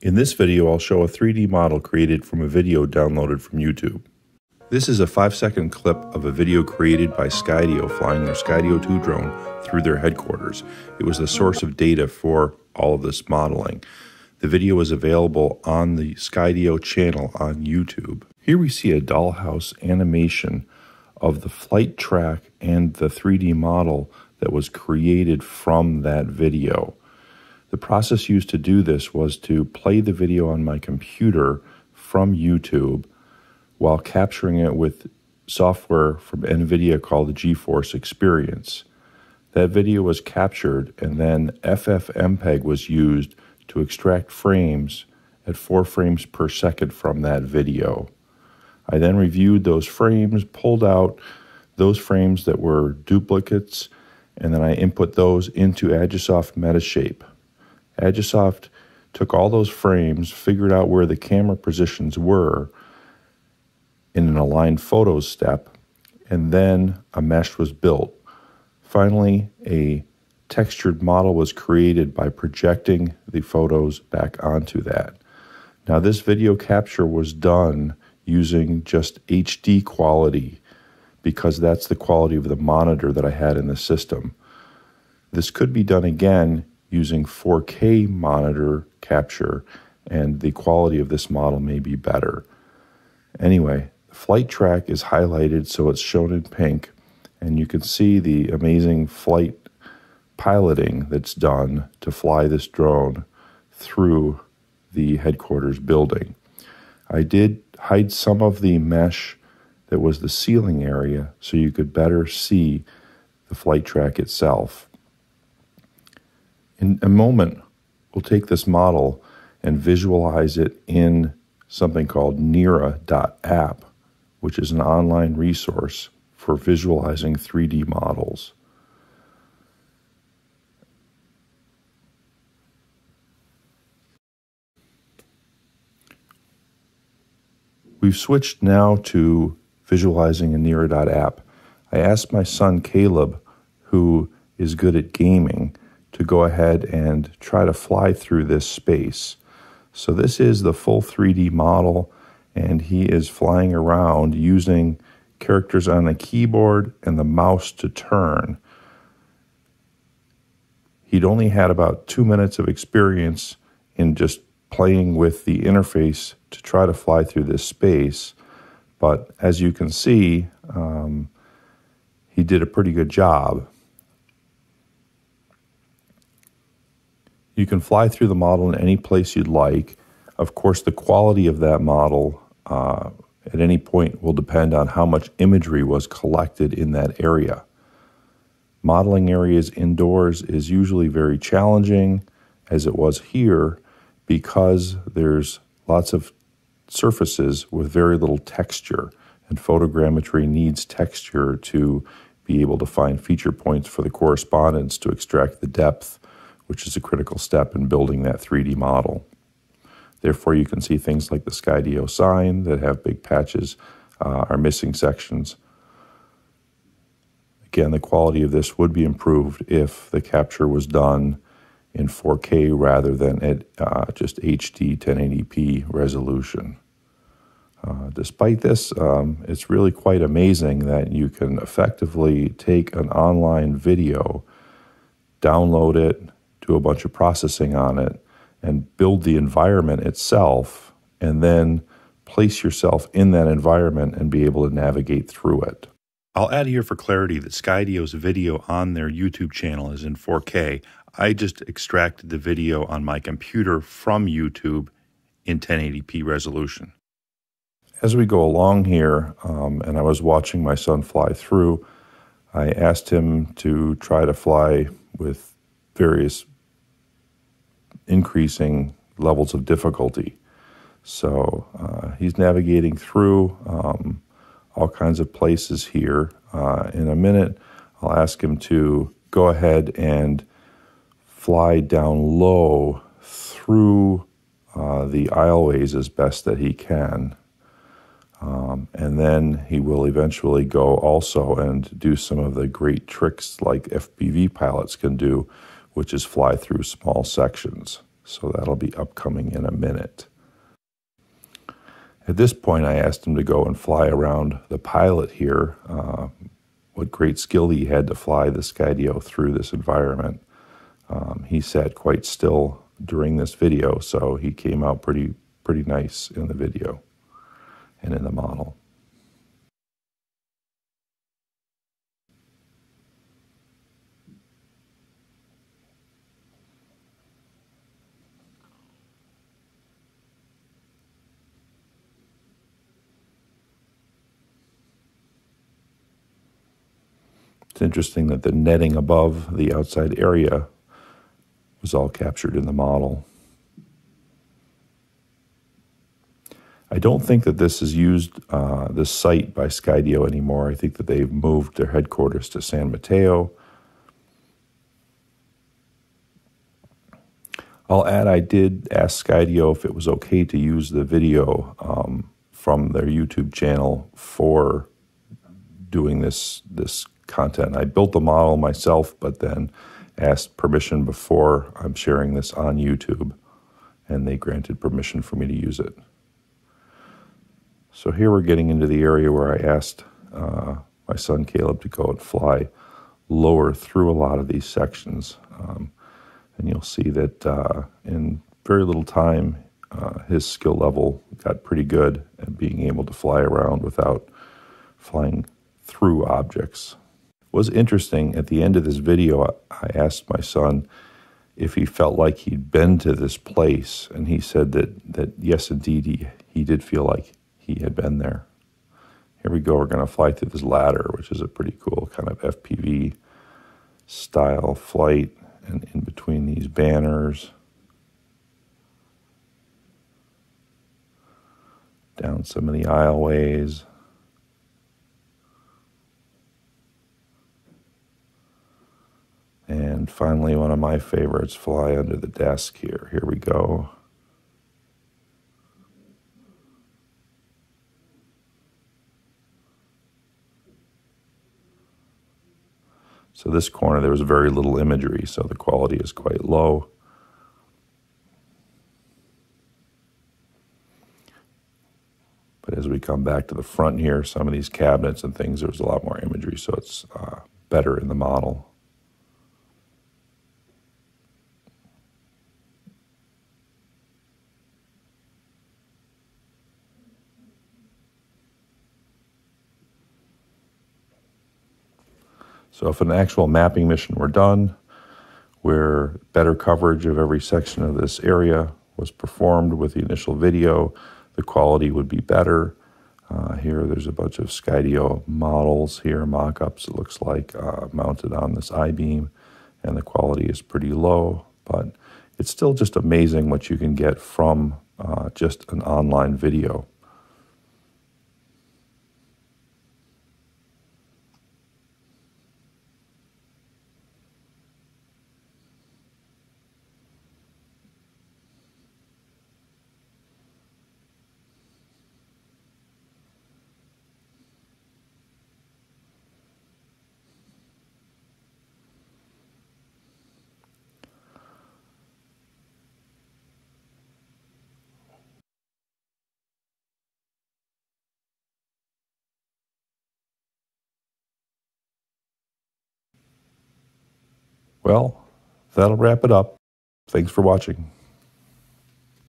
In this video, I'll show a 3D model created from a video downloaded from YouTube. This is a 5-second clip of a video created by Skydio flying their Skydio 2 drone through their headquarters. It was the source of data for all of this modeling. The video is available on the Skydio channel on YouTube. Here we see a dollhouse animation of the flight track and the 3D model that was created from that video. The process used to do this was to play the video on my computer from YouTube while capturing it with software from Nvidia called the GeForce Experience. That video was captured and then FFmpeg was used to extract frames at 4 frames per second from that video. I then reviewed those frames, pulled out those frames that were duplicates, and then I input those into Agisoft Metashape. Agisoft took all those frames, figured out where the camera positions were in an aligned photos step, and then a mesh was built. Finally, a textured model was created by projecting the photos back onto that. Now, this video capture was done using just HD quality because that's the quality of the monitor that I had in the system. This could be done again using 4K monitor capture, and the quality of this model may be better. Anyway, the flight track is highlighted so it's shown in pink, and you can see the amazing flight piloting that's done to fly this drone through the headquarters building. I did hide some of the mesh that was the ceiling area so you could better see the flight track itself. In a moment, we'll take this model and visualize it in something called Nira.app, which is an online resource for visualizing 3D models. We've switched now to visualizing in Nira.app. I asked my son Caleb, who is good at gaming, to go ahead and try to fly through this space. So this is the full 3D model, and he is flying around using characters on the keyboard and the mouse to turn. He'd only had about 2 minutes of experience in just playing with the interface to try to fly through this space, but as you can see, he did a pretty good job. You can fly through the model in any place you'd like. Of course, the quality of that model at any point will depend on how much imagery was collected in that area. Modeling areas indoors is usually very challenging, as it was here, because there's lots of surfaces with very little texture, and photogrammetry needs texture to be able to find feature points for the correspondence to extract the depth, which is a critical step in building that 3D model. Therefore, you can see things like the Skydio sign that have big patches are missing sections. Again, the quality of this would be improved if the capture was done in 4K rather than at just HD 1080p resolution. Despite this, it's really quite amazing that you can effectively take an online video, download it, do a bunch of processing on it, and build the environment itself, and then place yourself in that environment and be able to navigate through it. I'll add here for clarity that Skydio's video on their YouTube channel is in 4K. I just extracted the video on my computer from YouTube in 1080p resolution. As we go along here, and I was watching my son fly through, I asked him to try to fly with various increasing levels of difficulty. So he's navigating through all kinds of places here. In a minute, I'll ask him to go ahead and fly down low through the aisleways as best that he can. And then he will eventually go also and do some of the great tricks like FPV pilots can do, which is fly through small sections. So that'll be upcoming in a minute. At this point, I asked him to go and fly around the pilot here. What great skill he had to fly the Skydio through this environment. He sat quite still during this video, so he came out pretty nice in the video and in the model. It's interesting that the netting above the outside area was all captured in the model. I don't think that this is used, this site by Skydio anymore. I think that they've moved their headquarters to San Mateo. I'll add, I did ask Skydio if it was okay to use the video from their YouTube channel for doing this content. I built the model myself, but then asked permission before I'm sharing this on YouTube, and they granted permission for me to use it. So here we're getting into the area where I asked my son Caleb to go and fly lower through a lot of these sections. And you'll see that in very little time, his skill level got pretty good at being able to fly around without flying through objects. Was interesting, at the end of this video, I asked my son if he felt like he'd been to this place, and he said that yes, indeed, he did feel like he had been there. Here we go, we're gonna fly through this ladder, which is a pretty cool kind of FPV style flight, and in between these banners, down some of the aisleways, and finally, one of my favorites, fly under the desk here. Here we go. So this corner, there was very little imagery, so the quality is quite low. But as we come back to the front here, some of these cabinets and things, there was a lot more imagery, so it's better in the model. So if an actual mapping mission were done, where better coverage of every section of this area was performed with the initial video, the quality would be better. Here there's a bunch of Skydio models here, mock-ups it looks like, mounted on this I-beam, and the quality is pretty low, but it's still just amazing what you can get from just an online video. Well, that'll wrap it up. Thanks for watching.